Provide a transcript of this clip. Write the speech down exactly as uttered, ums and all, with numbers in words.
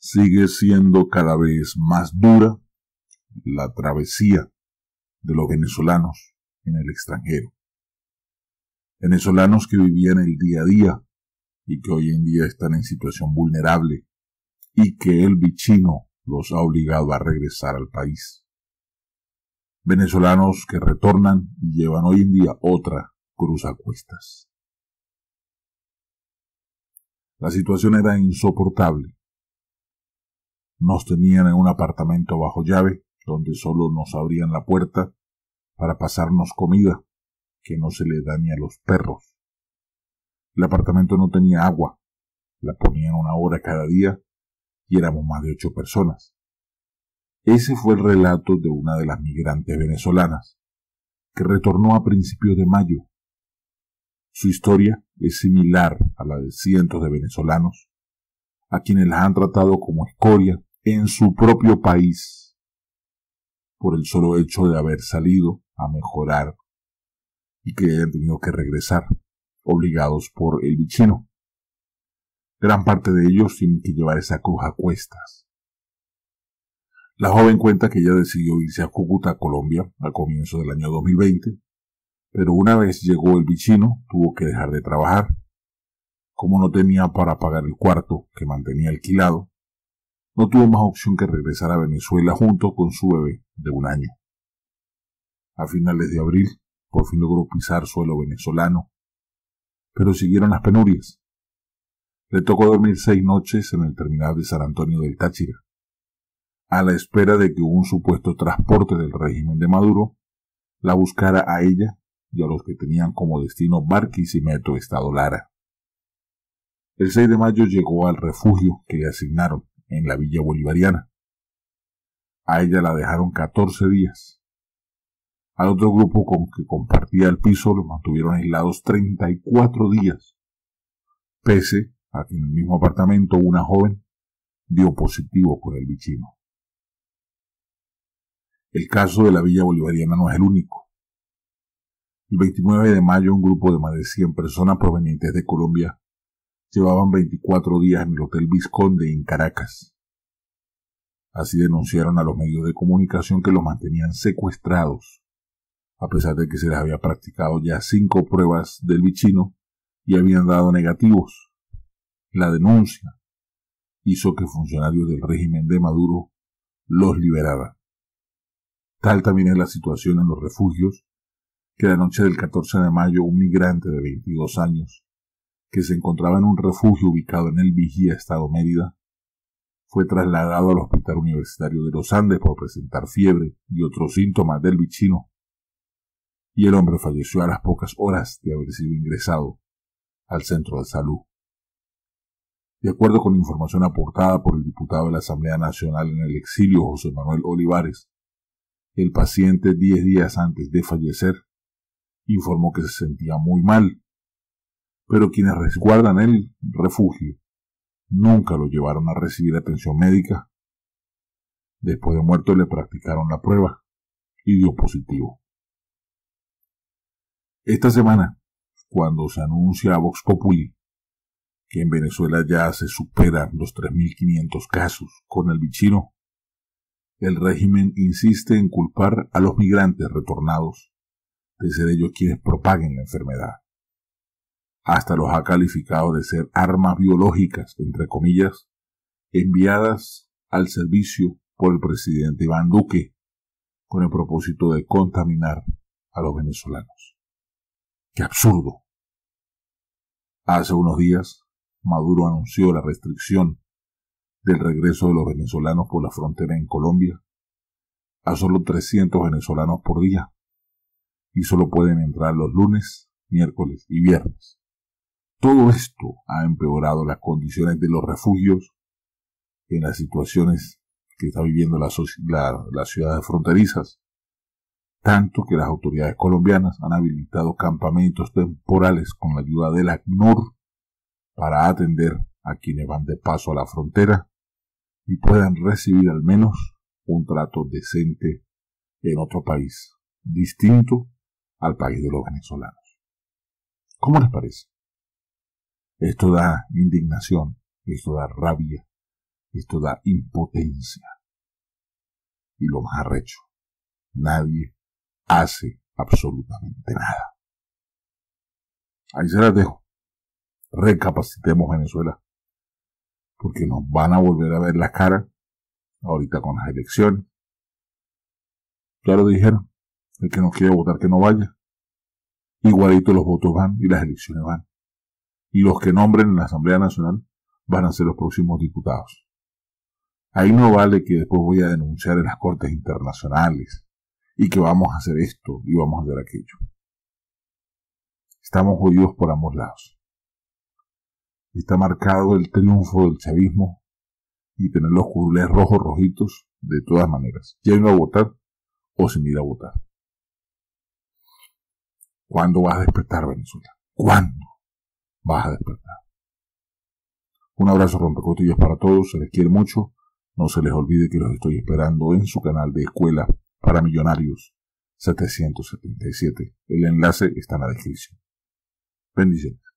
sigue siendo cada vez más dura la travesía de los venezolanos en el extranjero. Venezolanos que vivían el día a día y que hoy en día están en situación vulnerable y que el bichino los ha obligado a regresar al país. Venezolanos que retornan y llevan hoy en día otra cruz a cuestas. La situación era insoportable. Nos tenían en un apartamento bajo llave, donde solo nos abrían la puerta para pasarnos comida, que no se le da ni a los perros. El apartamento no tenía agua, la ponían una hora cada día y éramos más de ocho personas. Ese fue el relato de una de las migrantes venezolanas, que retornó a principios de mayo. Su historia es similar a la de cientos de venezolanos, a quienes las han tratado como escoria en su propio país, por el solo hecho de haber salido a mejorar y que hayan tenido que regresar, obligados por el bichino. Gran parte de ellos tienen que llevar esa cruz a cuestas. La joven cuenta que ella decidió irse a Cúcuta, Colombia, al comienzo del año dos mil veinte, pero una vez llegó el bichino, tuvo que dejar de trabajar. Como no tenía para pagar el cuarto que mantenía alquilado, no tuvo más opción que regresar a Venezuela junto con su bebé de un año. A finales de abril, por fin logró pisar suelo venezolano, pero siguieron las penurias. Le tocó dormir seis noches en el terminal de San Antonio del Táchira, a la espera de que un supuesto transporte del régimen de Maduro la buscara a ella y a los que tenían como destino Barquisimeto, estado Lara. El seis de mayo llegó al refugio que le asignaron en la Villa Bolivariana. A ella la dejaron catorce días. Al otro grupo con que compartía el piso los mantuvieron aislados treinta y cuatro días, pese a que en el mismo apartamento una joven dio positivo con el bichino. El caso de la Villa Bolivariana no es el único. El veintinueve de mayo un grupo de más de cien personas provenientes de Colombia llevaban veinticuatro días en el Hotel Vizconde en Caracas. Así denunciaron a los medios de comunicación que los mantenían secuestrados, a pesar de que se les había practicado ya cinco pruebas del bichino y habían dado negativos. La denuncia hizo que funcionarios del régimen de Maduro los liberaran. Tal también es la situación en los refugios, que la noche del catorce de mayo un migrante de veintidós años que se encontraba en un refugio ubicado en el Vigía, estado Mérida, fue trasladado al Hospital Universitario de los Andes por presentar fiebre y otros síntomas del bichino, y el hombre falleció a las pocas horas de haber sido ingresado al centro de salud. De acuerdo con información aportada por el diputado de la Asamblea Nacional en el exilio, José Manuel Olivares, el paciente diez días antes de fallecer informó que se sentía muy mal, pero quienes resguardan el refugio nunca lo llevaron a recibir atención médica. Después de muerto le practicaron la prueba y dio positivo. Esta semana, cuando se anuncia a Vox Populi que en Venezuela ya se superan los tres mil quinientos casos con el bichino, el régimen insiste en culpar a los migrantes retornados de ser ellos quienes propaguen la enfermedad. Hasta los ha calificado de ser armas biológicas, entre comillas, enviadas al servicio por el presidente Iván Duque, con el propósito de contaminar a los venezolanos. ¡Qué absurdo! Hace unos días, Maduro anunció la restricción del regreso de los venezolanos por la frontera en Colombia a solo trescientos venezolanos por día, y solo pueden entrar los lunes, miércoles y viernes. Todo esto ha empeorado las condiciones de los refugios en las situaciones que está viviendo las la, la ciudades fronterizas, tanto que las autoridades colombianas han habilitado campamentos temporales con la ayuda de la ACNUR para atender a quienes van de paso a la frontera y puedan recibir al menos un trato decente en otro país, distinto al país de los venezolanos. ¿Cómo les parece? Esto da indignación, esto da rabia, Esto da impotencia. Y lo más arrecho, nadie hace absolutamente nada. Ahí se las dejo. Recapacitemos Venezuela, porque nos van a volver a ver las caras ahorita con las elecciones. Ya lo dijeron, el que no quiere votar que no vaya. Igualito los votos van y las elecciones van. Y los que nombren en la Asamblea Nacional van a ser los próximos diputados. Ahí no vale que después voy a denunciar en las cortes internacionales y que vamos a hacer esto y vamos a hacer aquello. Estamos jodidos por ambos lados. Está marcado el triunfo del chavismo y tener los curules rojos rojitos de todas maneras. Ya uno a votar o sin ir a votar. ¿Cuándo vas a despertar, Venezuela? ¿Cuándo vas a despertar? Un abrazo rompecotillas para todos, se les quiere mucho. No se les olvide que los estoy esperando en su canal de Escuela para Millonarios setecientos setenta y siete. El enlace está en la descripción. Bendiciones.